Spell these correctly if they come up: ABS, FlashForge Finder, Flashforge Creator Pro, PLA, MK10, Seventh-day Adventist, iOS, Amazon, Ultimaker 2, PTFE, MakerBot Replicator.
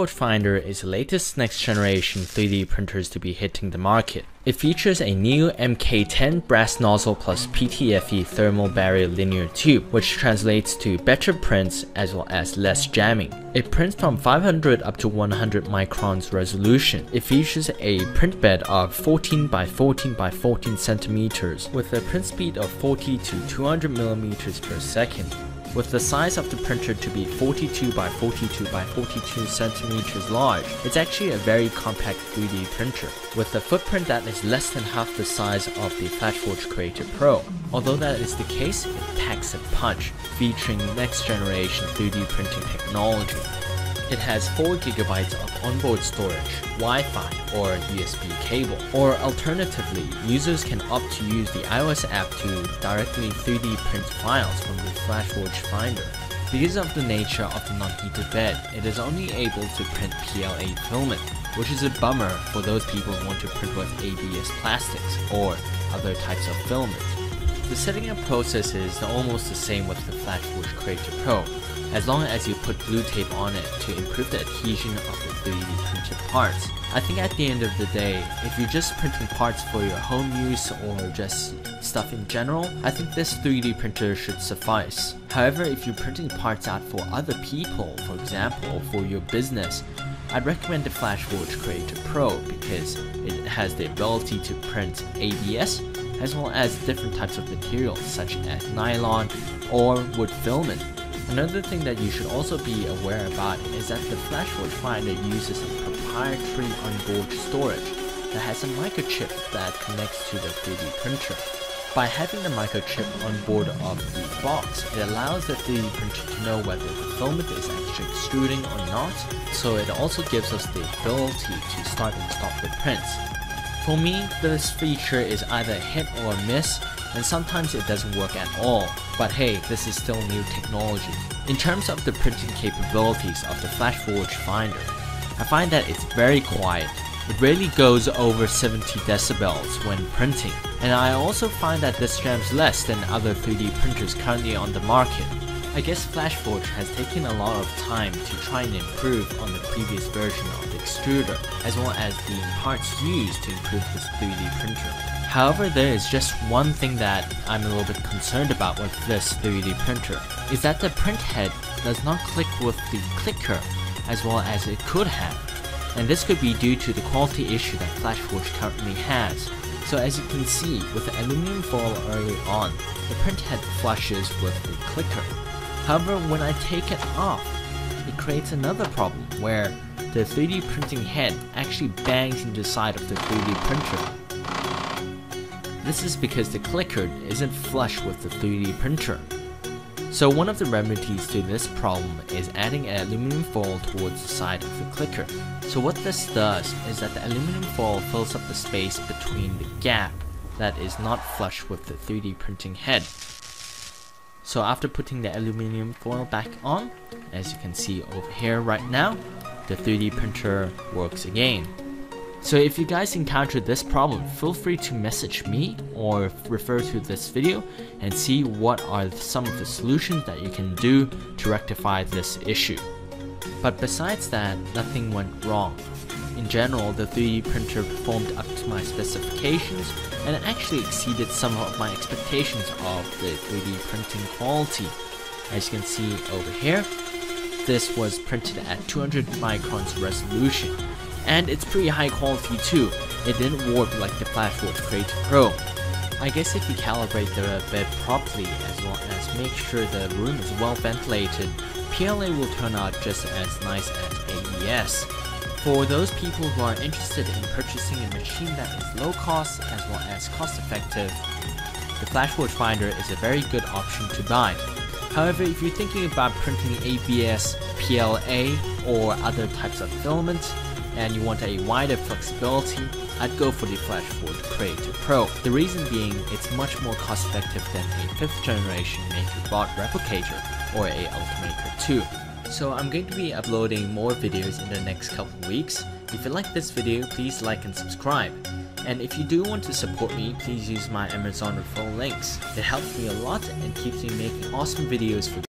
FlashForge Finder is the latest next generation 3D printers to be hitting the market. It features a new MK10 brass nozzle plus PTFE thermal barrier linear tube, which translates to better prints as well as less jamming. It prints from 500 up to 100 microns resolution. It features a print bed of 14 by 14 by 14 centimeters with a print speed of 40 to 200 millimeters per second. With the size of the printer to be 42 by 42 by 42 centimeters large, it's actually a very compact 3D printer, with a footprint that is less than half the size of the Flashforge Creator Pro. Although that is the case, it packs a punch, featuring next generation 3D printing technology. It has 4 GB of onboard storage, Wi-Fi, or USB cable. Or alternatively, users can opt to use the iOS app to directly 3D print files from the FlashForge Finder. Because of the nature of the non-heated bed, it is only able to print PLA filament, which is a bummer for those people who want to print with ABS plastics or other types of filament. The setting up process is almost the same with the FlashForge Creator Pro, as long as you put blue tape on it to improve the adhesion of the 3D printed parts. I think at the end of the day, if you're just printing parts for your home use or just stuff in general, I think this 3D printer should suffice. However, if you're printing parts out for other people, for example, for your business, I'd recommend the FlashForge Creator Pro because it has the ability to print ABS, as well as different types of materials such as nylon or wood filament. Another thing that you should also be aware about is that the FlashForge Finder uses a proprietary onboard storage that has a microchip that connects to the 3D printer. By having the microchip on board of the box, it allows the 3D printer to know whether the filament is actually extruding or not, so it also gives us the ability to start and stop the prints. For me, this feature is either a hit or a miss, and sometimes it doesn't work at all, but hey, this is still new technology. In terms of the printing capabilities of the FlashForge Finder, I find that it's very quiet. It rarely goes over 70 decibels when printing, and I also find that this jams less than other 3D printers currently on the market. I guess FlashForge has taken a lot of time to try and improve on the previous version of the extruder, as well as the parts used to improve this 3D printer. However, there is just one thing that I'm a little bit concerned about with this 3D printer, is that the print head does not click with the clicker as well as it could have, and this could be due to the quality issue that FlashForge currently has. So as you can see, with the aluminum foil early on, the print head flushes with the clicker. However, when I take it off, it creates another problem where the 3D printing head actually bangs into the side of the 3D printer. This is because the clicker isn't flush with the 3D printer. So one of the remedies to this problem is adding an aluminum foil towards the side of the clicker. So what this does is that the aluminum foil fills up the space between the gap that is not flush with the 3D printing head. So after putting the aluminum foil back on, as you can see over here right now, the 3D printer works again. So if you guys encounter this problem, feel free to message me or refer to this video and see what are some of the solutions that you can do to rectify this issue. But besides that, nothing went wrong. In general, the 3D printer performed up to my specifications and it actually exceeded some of my expectations of the 3D printing quality. As you can see over here, this was printed at 200 microns resolution, and it's pretty high quality too. It didn't warp like the FlashForge Creator Pro. I guess if you calibrate the bed properly as well as make sure the room is well ventilated, PLA will turn out just as nice as ABS. For those people who are interested in purchasing a machine that is low cost as well as cost effective, the FlashForge Finder is a very good option to buy. However, if you're thinking about printing ABS, PLA, or other types of filament, and you want a wider flexibility, I'd go for the FlashForge Creator Pro. The reason being, it's much more cost effective than a 5th generation MakerBot Replicator or a Ultimaker 2. So I'm going to be uploading more videos in the next couple of weeks. If you like this video, please like and subscribe. And if you do want to support me, please use my Amazon referral links. It helps me a lot and keeps me making awesome videos for you.